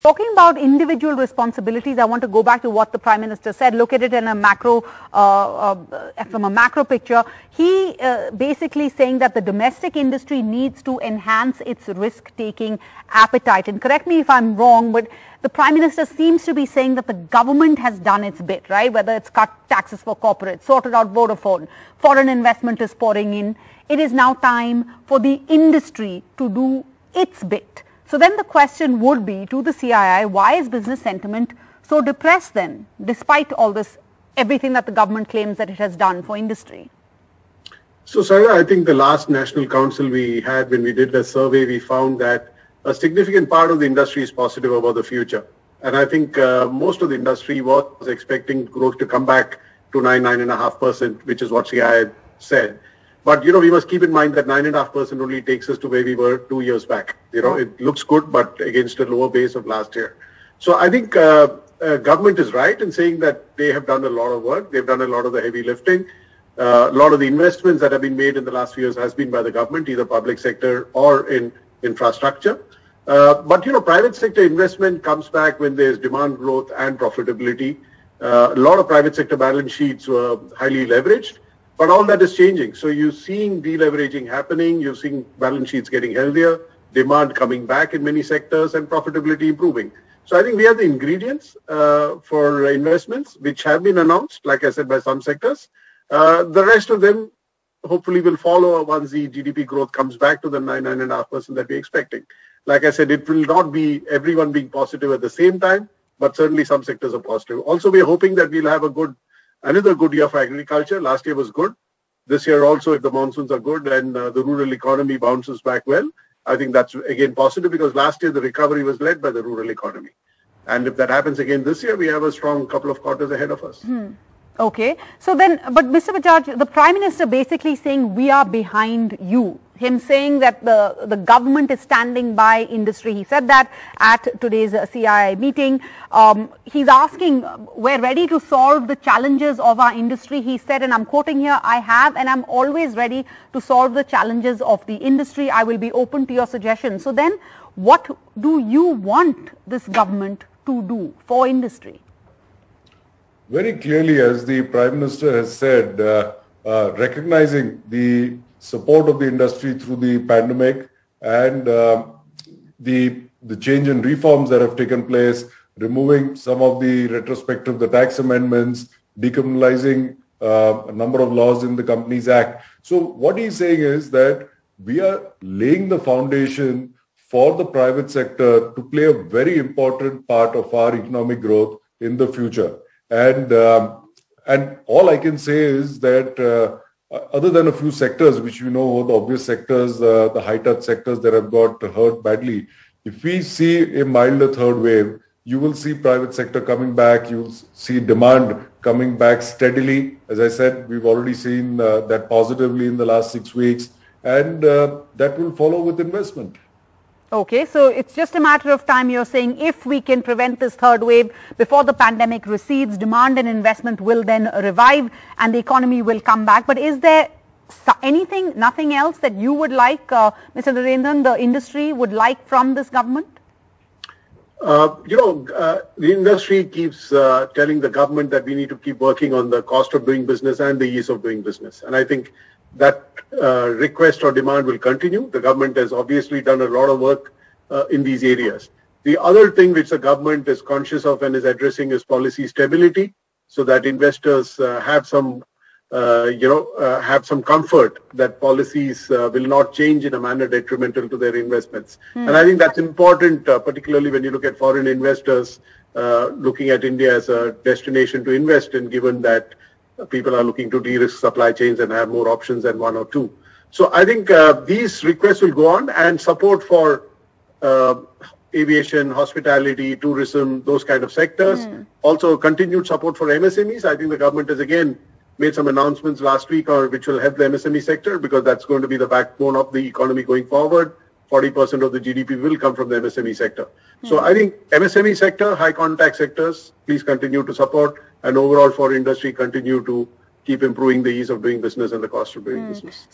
Talking about individual responsibilities, I want to go back to what the Prime Minister said. Look at it in a macro, from a macro picture. He basically saying that the domestic industry needs to enhance its risk-taking appetite. And correct me if I'm wrong, but the Prime Minister seems to be saying that the government has done its bit, right? Whether it's cut taxes for corporates, sorted out Vodafone, foreign investment is pouring in. It is now time for the industry to do its bit. So then the question would be to the CII, why is business sentiment so depressed then, despite all this, everything that the government claims that it has done for industry? So, Sarah, I think the last National Council we had, when we did the survey, we found that a significant part of the industry is positive about the future. And I think most of the industry was expecting growth to come back to 9.5%, which is what CII said. But, you know, we must keep in mind that 9.5% only takes us to where we were 2 years back. You know, it looks good, but against a lower base of last year. So I think government is right in saying that they have done a lot of work. They've done a lot of the heavy lifting. A lot of the investments that have been made in the last few years has been by the government, either public sector or in infrastructure. But, you know, private sector investment comes back when there's demand growth and profitability. A lot of private sector balance sheets were highly leveraged. But all that is changing. So you're seeing deleveraging happening, you're seeing balance sheets getting healthier, demand coming back in many sectors, and profitability improving. So I think we have the ingredients for investments, which have been announced, like I said, by some sectors. The rest of them hopefully will follow once the GDP growth comes back to the 9.5% that we're expecting. Like I said, it will not be everyone being positive at the same time, but certainly some sectors are positive. Also, we're hoping that we'll have a good another good year for agriculture. Last year was good. This year also, if the monsoons are good and the rural economy bounces back well, I think that's again positive because last year the recovery was led by the rural economy. And if that happens again this year, we have a strong couple of quarters ahead of us. Okay. So then, but Mr. Pajaj, the Prime Minister basically saying we are behind you. Him saying that the government is standing by industry. He said that at today's CII meeting. He's asking, we're ready to solve the challenges of our industry. He said, and I'm quoting here, I have and I'm always ready to solve the challenges of the industry. I will be open to your suggestions. So then what do you want this government to do for industry? Very clearly, as the Prime Minister has said, recognizing the support of the industry through the pandemic and the change in reforms that have taken place, removing some of the retrospective, the tax amendments, decriminalizing a number of laws in the Companies Act. So what he's saying is that we are laying the foundation for the private sector to play a very important part of our economic growth in the future. And all I can say is that other than a few sectors, which you know were the obvious sectors, the high-touch sectors that have got hurt badly, if we see a milder third wave, you will see private sector coming back, you will see demand coming back steadily. As I said, we've already seen that positively in the last 6 weeks, and that will follow with investment. Okay, so it's just a matter of time, you're saying, if we can prevent this third wave before the pandemic recedes, demand and investment will then revive and the economy will come back. But is there anything, nothing else that you would like, Mr. Narendran, the industry would like from this government? The industry keeps telling the government that we need to keep working on the cost of doing business and the ease of doing business. And I think that request or demand will continue. The government has obviously done a lot of work in these areas. The other thing which the government is conscious of and is addressing is policy stability, so that investors have some comfort that policies will not change in a manner detrimental to their investments. And I think that's important, particularly when you look at foreign investors looking at India as a destination to invest in, given that people are looking to de-risk supply chains and have more options than one or two. So I think these requests will go on, and support for aviation, hospitality, tourism, those kind of sectors. Also continued support for MSMEs. I think the government has again made some announcements last week which will help the MSME sector, because that's going to be the backbone of the economy going forward. 40% of the GDP will come from the MSME sector. So I think MSME sector, high contact sectors, please continue to support, and overall for industry, continue to keep improving the ease of doing business and the cost of doing business.